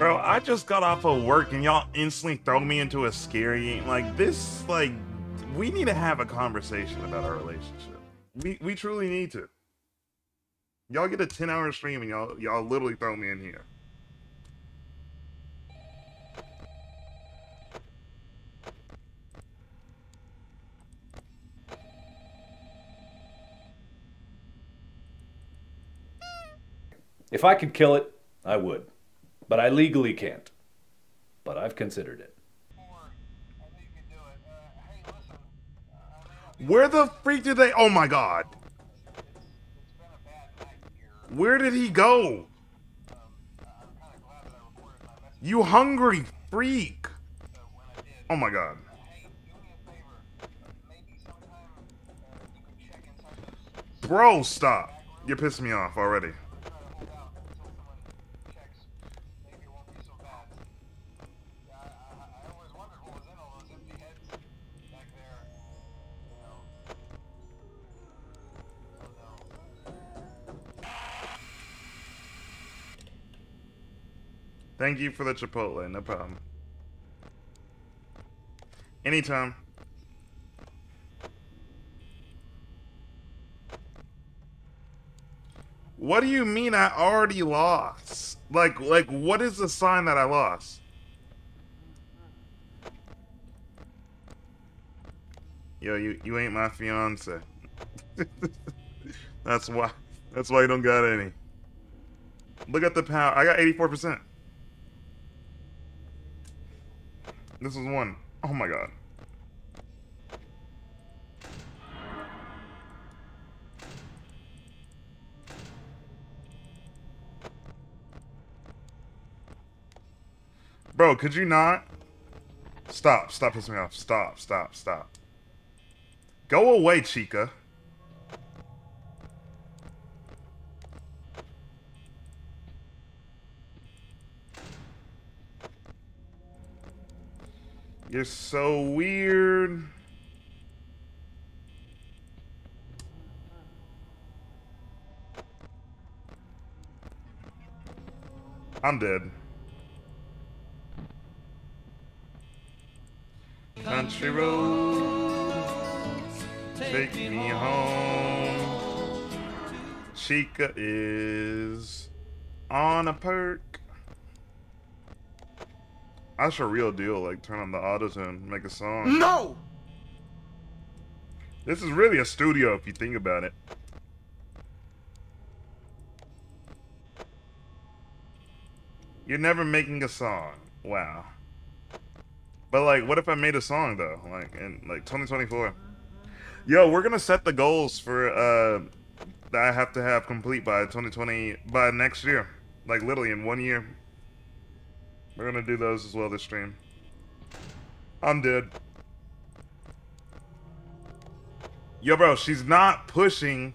Bro, I just got off of work and y'all instantly throw me into a scary, like this, like we need to have a conversation about our relationship. We truly need to. Y'all get a 10-hour stream and y'all literally throw me in here. If I could kill it, I would. But I legally can't. But I've considered it. Where the freak did they... Oh my god. Where did he go? You hungry freak. Oh my god. Bro, stop. You're pissing me off already. Thank you for the Chipotle, no problem. Anytime. What do you mean I already lost? Like what is the sign that I lost? Yo, you ain't my fiance. That's why you don't got any. Look at the power. I got 84%. This is one. Oh my god. Bro, could you not? Stop. Stop pissing me off. Stop. Go away, Chica. You're so weird. I'm dead. Country roads, take me home. Chica is on a perk. That's a real deal, like turn on the auto-tune, make a song. No! This is really a studio if you think about it. You're never making a song. Wow. But like, what if I made a song though? Like in like 2024. Yo, we're gonna set the goals for that I have to have complete by 2020, by next year. Like literally in 1 year. We're gonna do those as well this stream. I'm dead. Yo, bro, she's not pushing.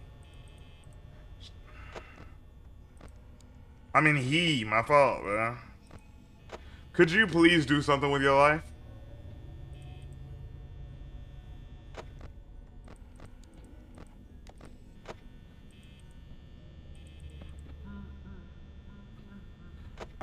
I mean, he, my fault, bro. Could you please do something with your life?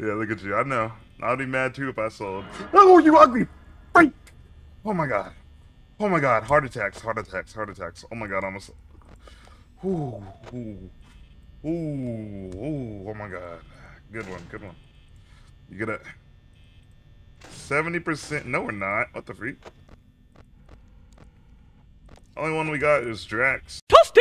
Yeah, look at you. I know. I'd be mad too if I sold. Oh, you ugly freak! Oh my god. Oh my god. Heart attacks. Oh my god. Almost. Ooh. Oh my god. Good one. You get a 70%. No, we're not. What the freak? Only one we got is Drax. Toasty!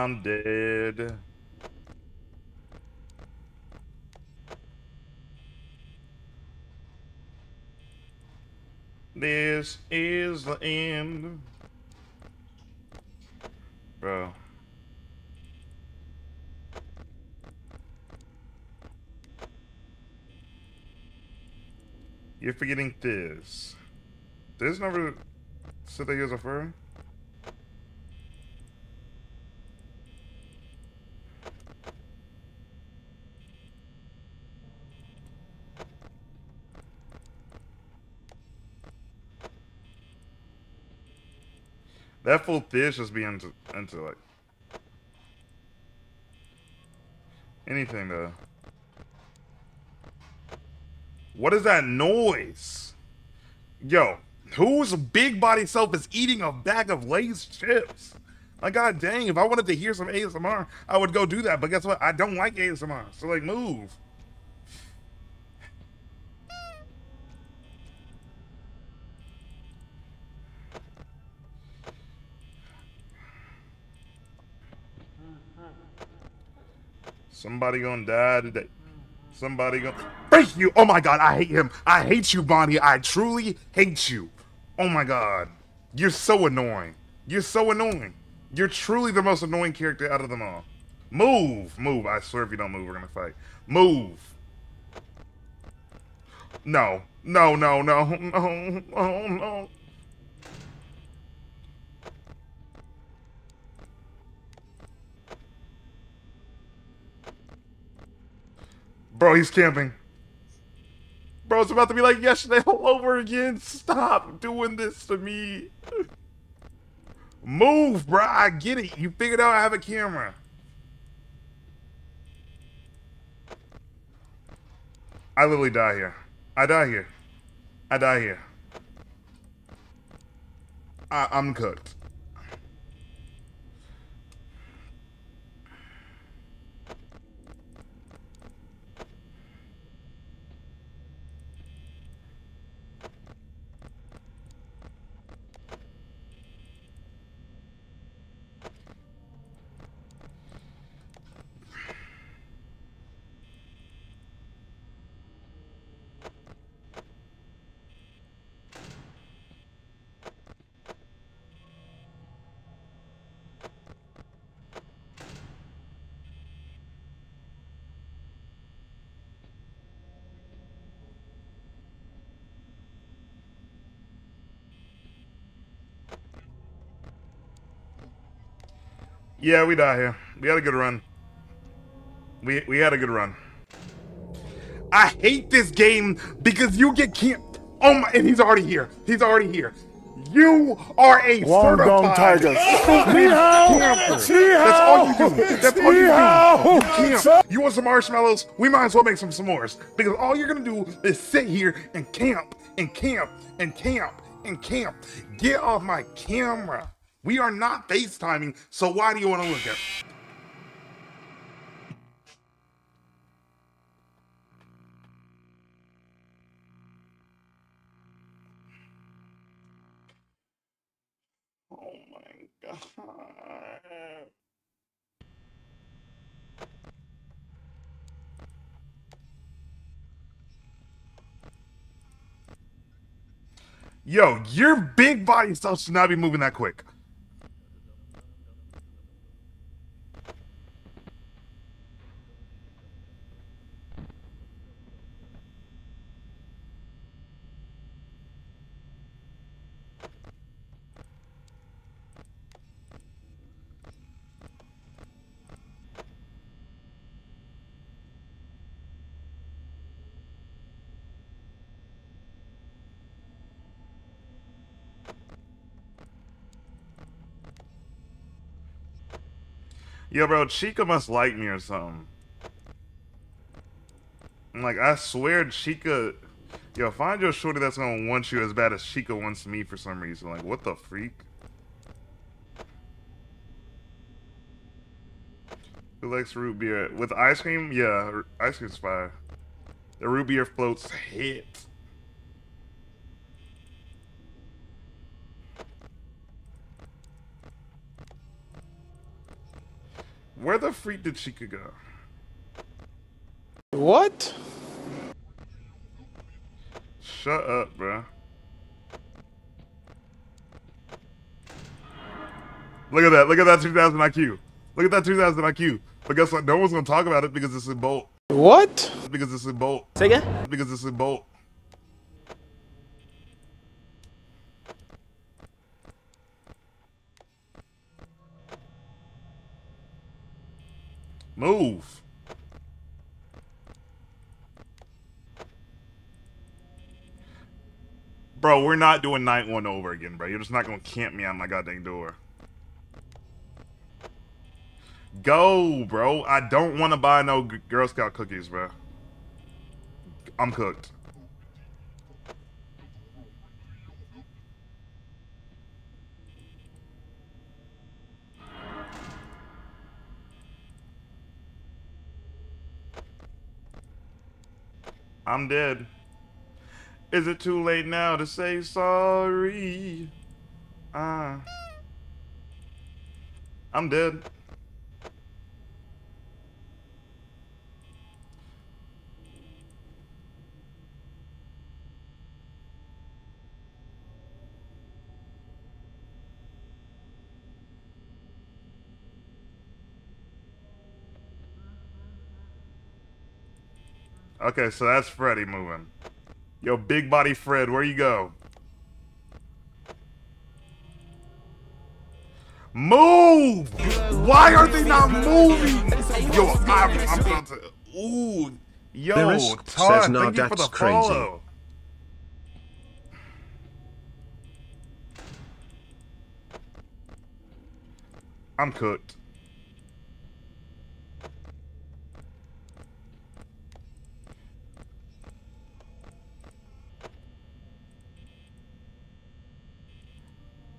I'm dead. This is the end. Bro. You're forgetting this. This never said that he was a furry. That fool Thish just be into like anything though. What is that noise? Yo, whose big body self is eating a bag of Lay's chips? Like, god dang, if I wanted to hear some ASMR, I would go do that. But guess what? I don't like ASMR. So like, move. Somebody gonna die today. Somebody gonna break you. Oh my god, I hate him. I hate you, Bonnie. I truly hate you. Oh my god. You're so annoying. You're so annoying. You're truly the most annoying character out of them all. Move. Move. I swear if you don't move, we're gonna fight. Move. No. No, no, no, no, no, no. Bro, he's camping. Bro, it's about to be like yesterday all over again. Stop doing this to me. Move, bro. I get it. You figured out I have a camera. I literally die here. I die here. I die here. I'm cooked. Yeah, we die here. We had a good run. We had a good run. I hate this game because you get camped. Oh my, and he's already here. He's already here. You are a certified tiger. Camper. That's all you do. That's all you do. You camp. You want some marshmallows? We might as well make some s'mores. Because all you're gonna do is sit here and camp and camp and camp and camp. Get off my camera. We are not FaceTiming, so why do you want to look at it? Oh my god. Yo, your big body stuff should not be moving that quick. Yo, bro, Chica must like me or something. Like, I swear Chica... Yo, find your shorty that's gonna want you as bad as Chica wants me for some reason. Like, what the freak? Who likes root beer? With ice cream? Yeah, ice cream's fire. The root beer floats hit. Where the freak did Chica go? What? Shut up, bruh. Look at that. Look at that 2000 IQ. Look at that 2000 IQ. But guess what? No one's going to talk about it because it's in bold. What? Because it's in bold. Say again? Because it's in bold. Move. Bro, we're not doing night one over again, bro. You're just not going to camp me on my goddamn door. Go, bro. I don't want to buy no Girl Scout cookies, bro. I'm cooked. I'm dead. Is it too late now to say sorry? I'm dead. Okay, so that's Freddy moving. Yo, big body Fred, where you go? Move! Why are they not moving? Yo, I'm about to... Ooh. Yo, Todd, thank you for the follow. I'm cooked.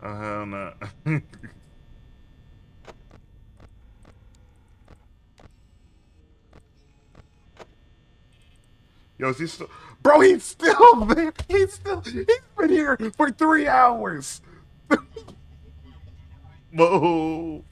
Oh, hell no. Yo, is he still... Bro, he's still there! He's still... He's been here for 3 hours! Whoa!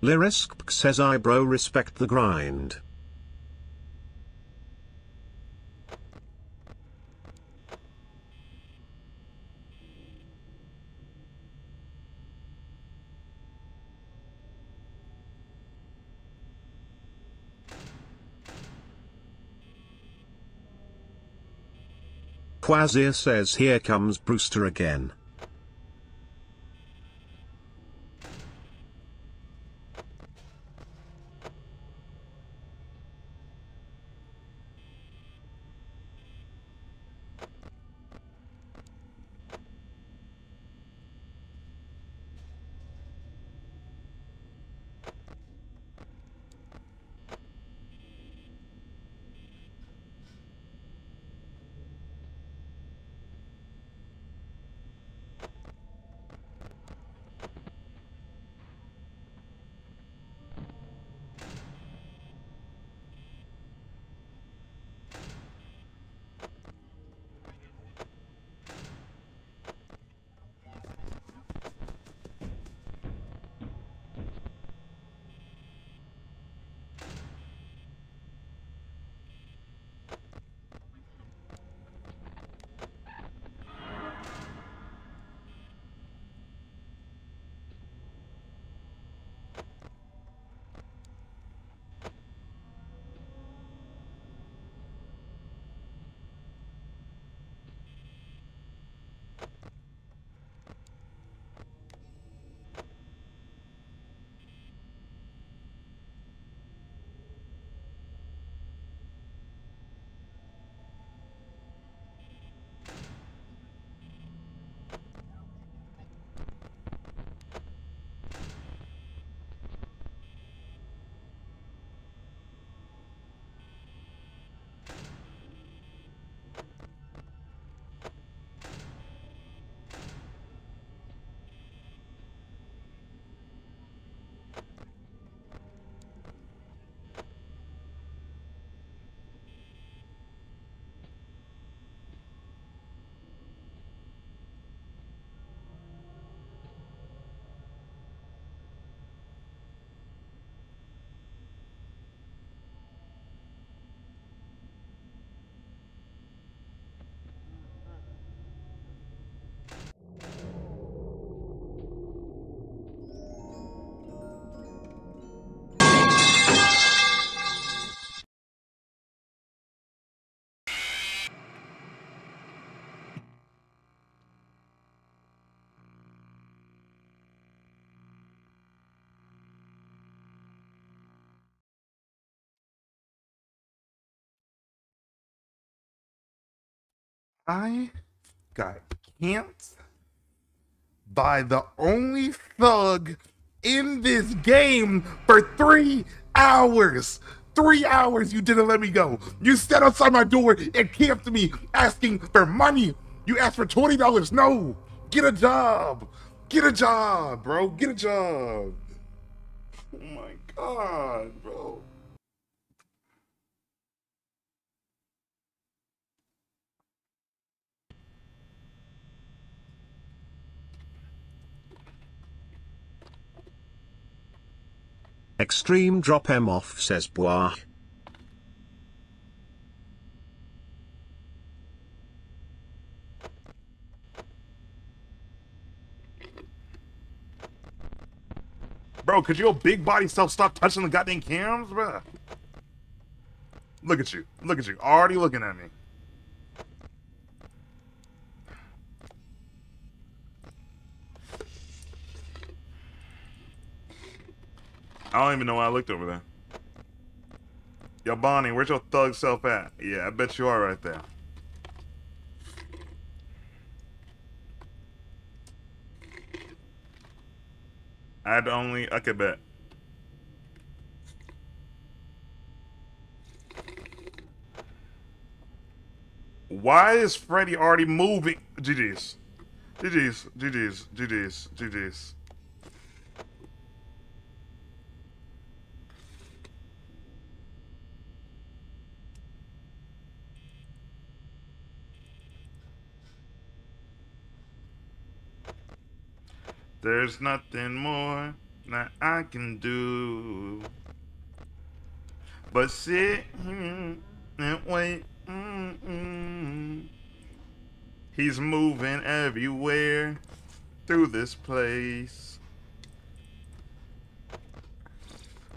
Lyrisk says I bro respect the grind. Quazir says here comes Brewster again. I got camped by the only thug in this game for 3 hours. 3 hours you didn't let me go. You sat outside my door and camped me asking for money. You asked for $20. No, get a job. Get a job, bro. Get a job. Oh my God, bro. Extreme drop em off, says Bois. Bro, could your big body self stop touching the goddamn cams, bro? Look at you. Look at you. Already looking at me. I don't even know why I looked over there. Yo, Bonnie, where's your thug self at? Yeah, I bet you are right there. I could bet. Why is Freddy already moving? GG's. GG's. GG's. GG's. GG's. There's nothing more that I can do but sit and wait. He's moving everywhere through this place.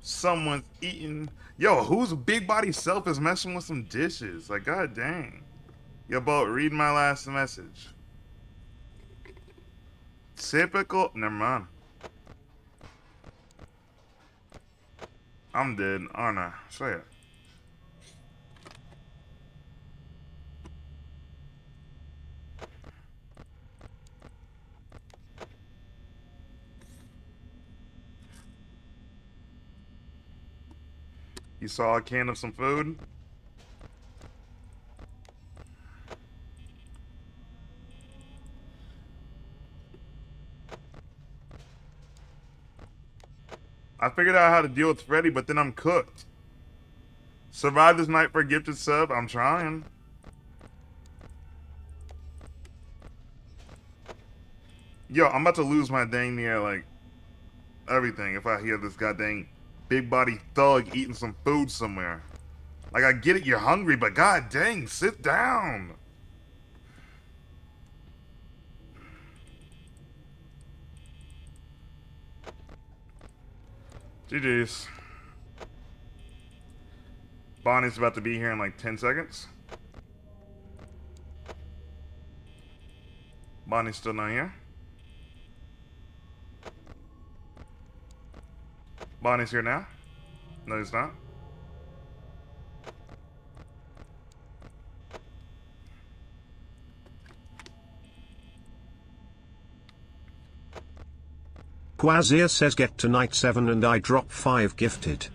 Someone's eating. Yo, whose big body self is messing with some dishes? Like, god dang. Yo, Bo, read my last message. Typical. Never mind. I'm dead, aren't I? Say it. You saw a can of some food? I figured out how to deal with Freddy, but then I'm cooked. Survive this night for a gifted sub. I'm trying. Yo, I'm about to lose my dang near, like, everything if I hear this goddamn big body thug eating some food somewhere. Like, I get it, you're hungry, but god dang, sit down. GG's. Bonnie's about to be here in like 10 seconds. Bonnie's still not here. Bonnie's here now. No, he's not. Quazir says get to night 7 and I drop 5 gifted.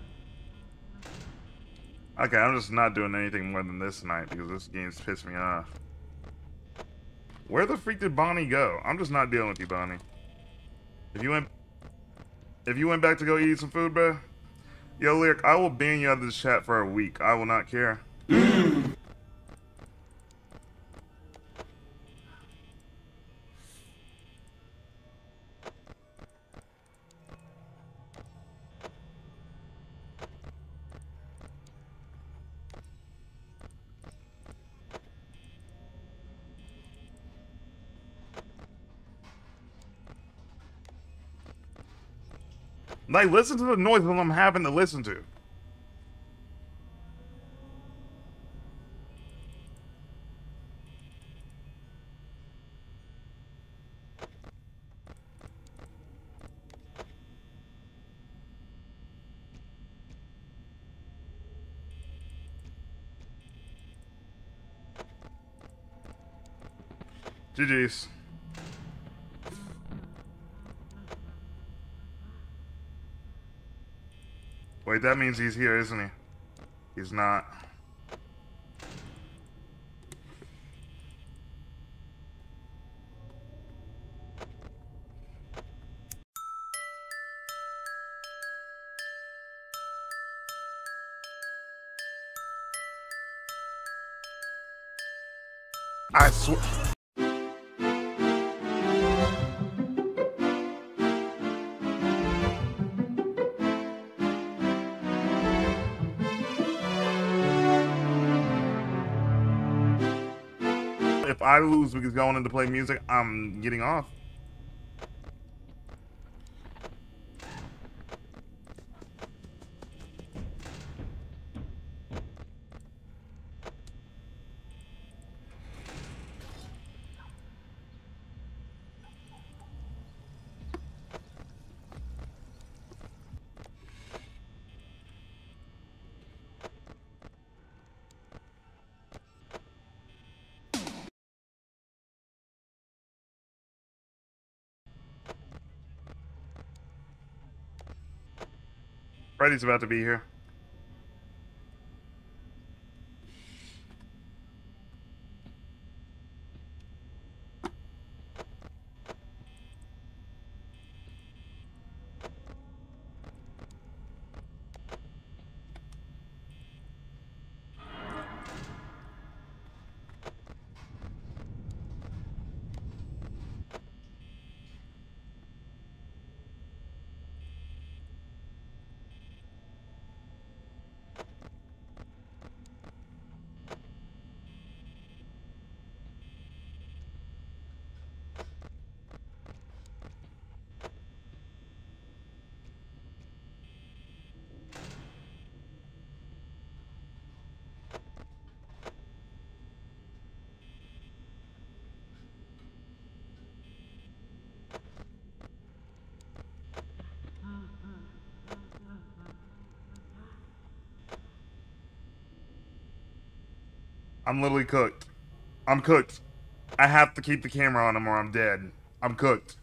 Okay, I'm just not doing anything more than this night because this game's pissed me off. Where the freak did Bonnie go? I'm just not dealing with you, Bonnie. If you went back to go eat some food, bro. Yo, Lyric, I will ban you out of this chat for a week. I will not care. Like, listen to the noise that I'm having to listen to. GG's. Wait, that means he's here, isn't he? He's not. I swear. If I lose because going in to play music, I'm getting off. Freddy's about to be here. I'm literally cooked. I'm cooked. I have to keep the camera on him or I'm dead. I'm cooked.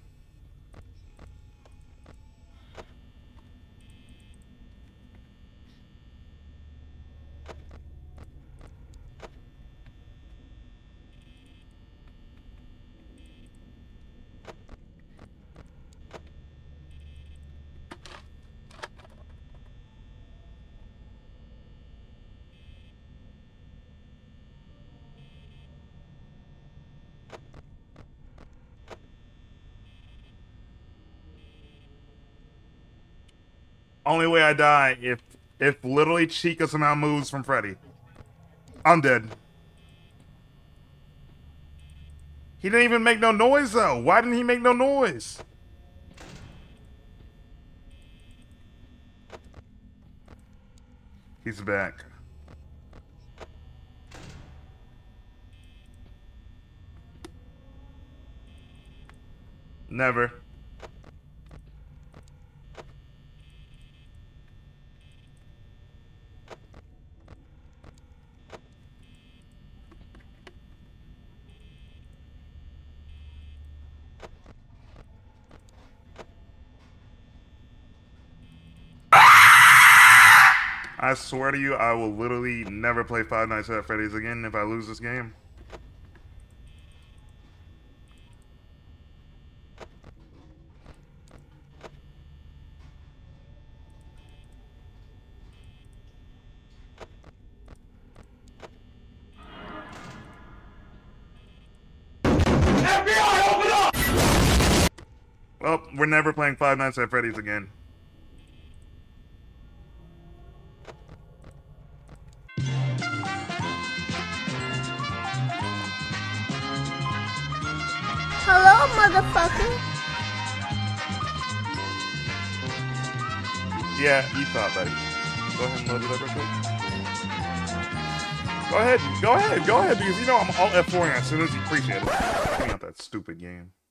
Only way I die if literally Chica somehow moves from Freddy. I'm dead. He didn't even make no noise though. Why didn't he make no noise? He's back. Never. I swear to you, I will literally never play Five Nights at Freddy's again if I lose this game. FBI, open up! Well, we're never playing Five Nights at Freddy's again. Hello, motherfucker. Yeah, you thought, buddy. Go ahead and load it up real quick. Go ahead, because you know I'm all F4ing as soon as you appreciate it. Bring out that stupid game.